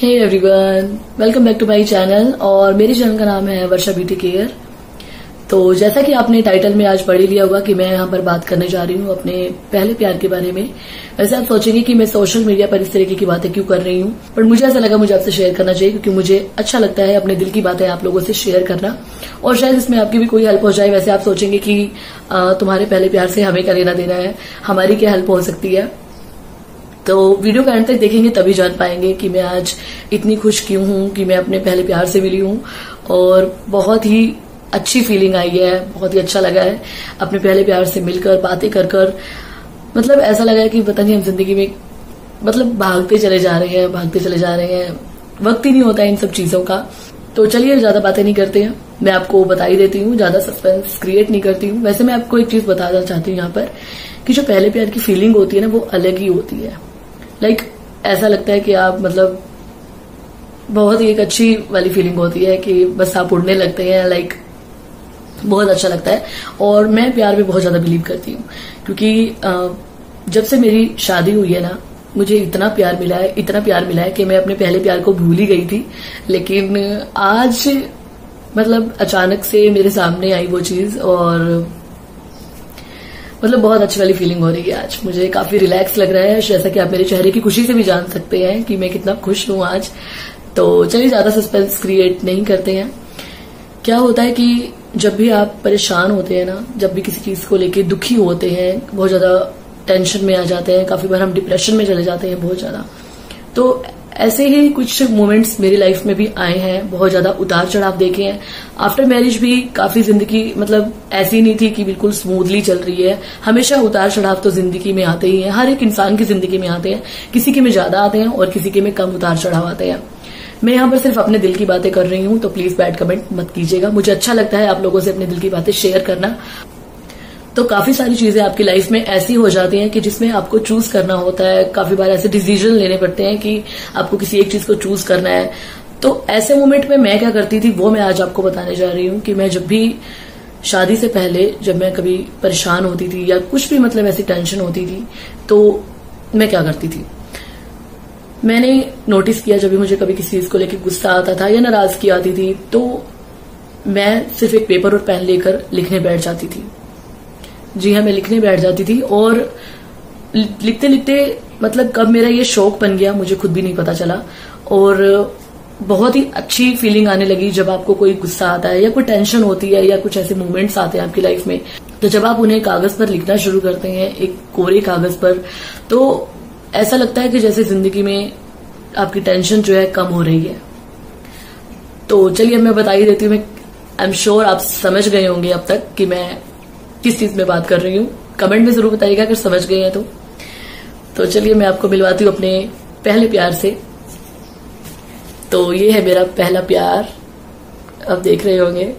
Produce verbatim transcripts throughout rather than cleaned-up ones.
Hey everyone, welcome back to my channel. और मेरे channel का नाम है वर्षा बीटी केयर। तो जैसा कि आपने टाइटल में आज पढ़ ही लिया होगा कि मैं यहाँ पर बात करने जा रही हूँ अपने पहले प्यार के बारे में। वैसे आप सोचेंगे कि मैं सोशल मीडिया पर इस तरीके की बातें क्यों कर रही हूँ, पर मुझे ऐसा लगा मुझे आपसे शेयर करना चाहिए, क्योंकि मुझे अच्छा लगता है अपने दिल की बातें आप लोगों से शेयर करना, और शायद इसमें आपकी भी कोई हेल्प हो जाए। वैसे आप सोचेंगे कि तुम्हारे पहले प्यार से हमें क्या लेना देना है, हमारी क्या हेल्प हो सकती है। तो वीडियो का अंत तक देखेंगे तभी जान पाएंगे कि मैं आज इतनी खुश क्यों हूं कि मैं अपने पहले प्यार से मिली हूं, और बहुत ही अच्छी फीलिंग आई है, बहुत ही अच्छा लगा है अपने पहले प्यार से मिलकर, बातें कर कर। मतलब ऐसा लगा कि पता नहीं हम जिंदगी में मतलब भागते चले जा रहे हैं भागते चले जा रहे हैं वक्त ही नहीं होता है इन सब चीजों का। तो चलिए ज्यादा बातें नहीं करते हैं, मैं आपको बता ही देती हूँ, ज्यादा सस्पेंस क्रिएट नहीं करती हूँ। वैसे मैं आपको एक चीज बताना चाहती हूँ यहाँ पर कि जो पहले प्यार की फीलिंग होती है ना, वो अलग ही होती है। लाइक like, ऐसा लगता है कि आप मतलब बहुत ही एक अच्छी वाली फीलिंग होती है कि बस आप उड़ने लगते हैं। लाइक like, बहुत अच्छा लगता है। और मैं प्यार में बहुत ज्यादा बिलीव करती हूँ, क्योंकि जब से मेरी शादी हुई है ना, मुझे इतना प्यार मिला है इतना प्यार मिला है कि मैं अपने पहले प्यार को भूल ही गई थी। लेकिन आज मतलब अचानक से मेरे सामने आई वो चीज, और मतलब बहुत अच्छी वाली फीलिंग हो रही है। आज मुझे काफी रिलैक्स लग रहा है, जैसा कि आप मेरे चेहरे की खुशी से भी जान सकते हैं कि मैं कितना खुश हूं आज। तो चलिए ज्यादा सस्पेंस क्रिएट नहीं करते हैं। क्या होता है कि जब भी आप परेशान होते हैं ना, जब भी किसी चीज को लेके दुखी होते हैं, बहुत ज्यादा टेंशन में आ जाते हैं, काफी बार हम डिप्रेशन में चले जाते हैं बहुत ज्यादा। तो ऐसे ही कुछ मोमेंट्स मेरी लाइफ में भी आए हैं, बहुत ज्यादा उतार चढ़ाव देखे हैं। आफ्टर मैरिज भी काफी जिंदगी मतलब ऐसी नहीं थी कि बिल्कुल स्मूथली चल रही है। हमेशा उतार चढ़ाव तो जिंदगी में आते ही हैं, हर एक इंसान की जिंदगी में आते हैं। किसी के में ज्यादा आते हैं और किसी के में कम उतार चढ़ाव आते हैं। मैं यहाँ पर सिर्फ अपने दिल की बातें कर रही हूँ, तो प्लीज बैड कमेंट मत कीजिएगा। मुझे अच्छा लगता है आप लोगों से अपने दिल की बातें शेयर करना। तो काफी सारी चीजें आपकी लाइफ में ऐसी हो जाती हैं कि जिसमें आपको चूज करना होता है। काफी बार ऐसे डिसीजन लेने पड़ते हैं कि आपको किसी एक चीज को चूज करना है। तो ऐसे मोमेंट में मैं क्या करती थी वो मैं आज आपको बताने जा रही हूँ कि मैं जब भी शादी से पहले जब मैं कभी परेशान होती थी या कुछ भी मतलब ऐसी टेंशन होती थी, तो मैं क्या करती थी। मैंने नोटिस किया जब भी मुझे कभी किसी चीज को लेकर गुस्सा आता था या नाराजगी आती थी, तो मैं सिर्फ एक पेपर और पेन लेकर लिखने बैठ जाती थी। जी हाँ, मैं लिखने बैठ जाती थी, और लिखते लिखते मतलब कब मेरा ये शौक बन गया मुझे खुद भी नहीं पता चला। और बहुत ही अच्छी फीलिंग आने लगी जब आपको कोई गुस्सा आता है या कोई टेंशन होती है या कुछ ऐसे मोमेंट्स आते हैं आपकी लाइफ में, तो जब आप उन्हें कागज पर लिखना शुरू करते हैं, एक कोरे कागज पर, तो ऐसा लगता है कि जैसे जिंदगी में आपकी टेंशन जो है कम हो रही है। तो चलिए अब मैं बता ही देती हूँ। मैं आई एम श्योर आप समझ गए होंगे अब तक कि मैं किस चीज में बात कर रही हूँ। कमेंट में जरूर बताइएगा अगर समझ गए हैं तो। तो चलिए मैं आपको मिलवाती हूँ अपने पहले प्यार से। तो ये है मेरा पहला प्यार, आप देख रहे होंगे।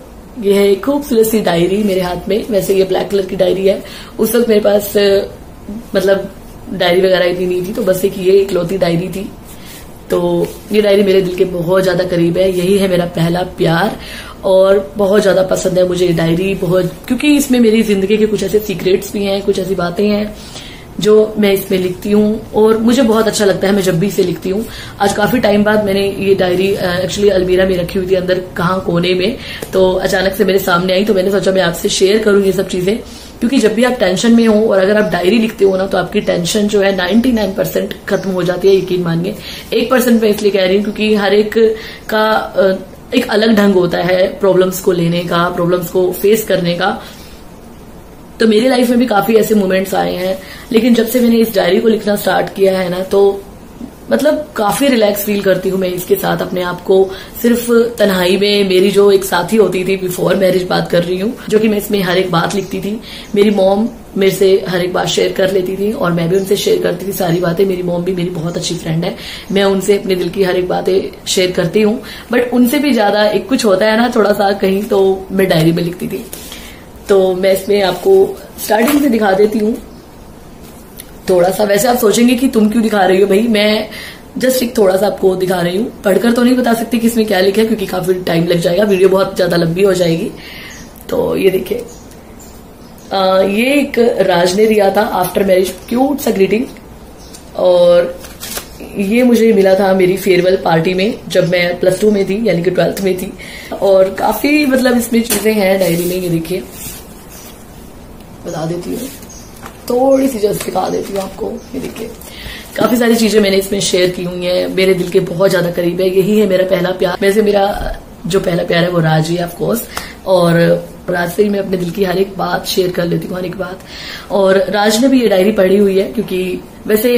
ये है एक खूबसूरत सी डायरी मेरे हाथ में। वैसे ये ब्लैक कलर की डायरी है, उस वक्त मेरे पास मतलब डायरी वगैरह इतनी नहीं थी, तो बस एक ये इकलौती डायरी थी। तो ये डायरी मेरे दिल के बहुत ज्यादा करीब है। यही है मेरा पहला प्यार, और बहुत ज्यादा पसंद है मुझे ये डायरी बहुत, क्योंकि इसमें मेरी जिंदगी के कुछ ऐसे सीक्रेट्स भी हैं, कुछ ऐसी बातें हैं जो मैं इसमें लिखती हूँ, और मुझे बहुत अच्छा लगता है मैं जब भी इसे लिखती हूँ। आज काफी टाइम बाद मैंने ये डायरी एक्चुअली अलमीरा में रखी हुई थी, अंदर कहाँ कोने में, तो अचानक से मेरे सामने आई, तो मैंने सोचा मैं आपसे शेयर करूँ ये सब चीजें। क्योंकि जब भी आप टेंशन में हो और अगर आप डायरी लिखते हो ना, तो आपकी टेंशन जो है निन्यानवे परसेंट खत्म हो जाती है, यकीन मानिए। एक परसेंट मैं इसलिए कह रही हूँ क्योंकि हर एक का एक अलग ढंग होता है प्रॉब्लम्स को लेने का, प्रॉब्लम्स को फेस करने का। तो मेरी लाइफ में भी काफी ऐसे मोमेंट्स आए हैं, लेकिन जब से मैंने इस डायरी को लिखना स्टार्ट किया है ना, तो मतलब काफी रिलैक्स फील करती हूँ मैं इसके साथ अपने आप को। सिर्फ तन्हाई में मेरी जो एक साथी होती थी, बिफोर मैरिज बात कर रही हूँ, जो कि मैं इसमें हर एक बात लिखती थी। मेरी मॉम मेरे से हर एक बात शेयर कर लेती थी और मैं भी उनसे शेयर करती थी सारी बातें। मेरी मॉम भी मेरी बहुत अच्छी फ्रेंड है, मैं उनसे अपने दिल की हर एक बातें शेयर करती हूँ, बट उनसे भी ज्यादा एक कुछ होता है ना थोड़ा सा कहीं, तो मैं डायरी में लिखती थी। तो मैं इसमें आपको स्टार्टिंग से दिखा देती हूँ थोड़ा सा। वैसे आप सोचेंगे कि तुम क्यों दिखा रही हो भाई, मैं जस्ट एक थोड़ा सा आपको दिखा रही हूँ, पढ़कर तो नहीं बता सकती कि इसमें क्या लिखा है क्योंकि काफी टाइम लग जाएगा, वीडियो बहुत ज्यादा लंबी हो जाएगी। तो ये देखिए, ये एक राज ने दिया था आफ्टर मैरिज, क्यूट सा ग्रीटिंग। और ये मुझे मिला था मेरी फेयरवेल पार्टी में जब मैं प्लस टू में थी, यानी कि ट्वेल्थ में थी। और काफी मतलब इसमें चीजें हैं डायरी में, ये देखिए बता देती हूँ, थोड़ी सी जस्ट दिखा देती हूँ आपको। ये देखिए काफी सारी चीजें मैंने इसमें शेयर की हुई हैं, मेरे दिल के बहुत ज्यादा करीब है। यही है मेरा पहला प्यार। वैसे मेरा जो पहला प्यार है वो राज ही है ऑफकोर्स, और राज से ही मैं अपने दिल की हर एक बात शेयर कर लेती हूँ, हर एक बात। और राज ने भी ये डायरी पढ़ी हुई है, क्योंकि वैसे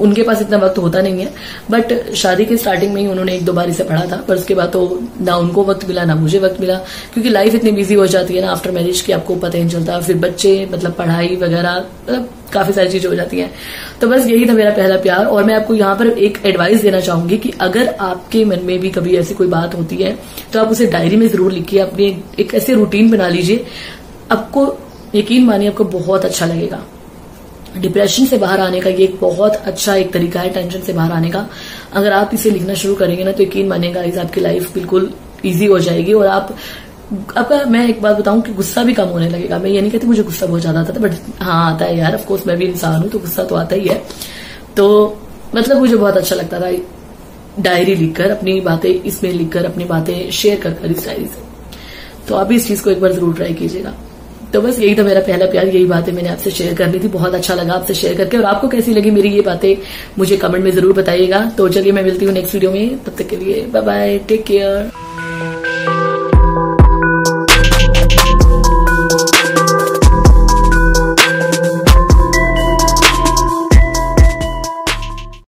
उनके पास इतना वक्त होता नहीं है, बट शादी के स्टार्टिंग में ही उन्होंने एक दो बार इसे पढ़ा था, पर उसके बाद तो ना उनको वक्त मिला ना मुझे वक्त मिला, क्योंकि लाइफ इतनी बिजी हो जाती है ना आफ्टर मैरिज की, आपको पता ही नहीं चलता। फिर बच्चे, मतलब पढ़ाई वगैरह, मतलब काफी सारी चीजें हो जाती हैं। तो बस यही था मेरा पहला प्यार। और मैं आपको यहाँ पर एक एडवाइस देना चाहूंगी कि अगर आपके मन में भी कभी ऐसी कोई बात होती है तो आप उसे डायरी में जरूर लिखिए, अपनी एक ऐसे रूटीन बना लीजिए, आपको यकीन मानिए आपको बहुत अच्छा लगेगा। डिप्रेशन से बाहर आने का ये एक बहुत अच्छा एक तरीका है, टेंशन से बाहर आने का। अगर आप इसे लिखना शुरू करेंगे ना तो यकीन मानिएगा आपकी लाइफ बिल्कुल ईजी हो जाएगी। और आप अब मैं एक बात बताऊं कि गुस्सा भी कम होने लगेगा। मैं ये नहीं कहती मुझे गुस्सा बहुत ज्यादा आता था, बट हाँ आता है यार, ऑफकोर्स मैं भी इंसान हूं तो गुस्सा तो आता ही है। तो मतलब मुझे बहुत अच्छा लगता था डायरी लिखकर, अपनी बातें इसमें लिखकर, अपनी बातें शेयर कर कर इस डायरी से। तो आप इस चीज को एक बार जरूर ट्राई कीजिएगा। तो बस यही था मेरा पहला प्यार, यही बातें मैंने आपसे शेयर करनी थी। बहुत अच्छा लगा आपसे शेयर करके, और आपको कैसी लगी मेरी ये बातें मुझे कमेंट में जरूर बताइएगा। तो चलिए मैं मिलती हूँ नेक्स्ट वीडियो में, तब तक के लिए बाय बाय, टेक केयर।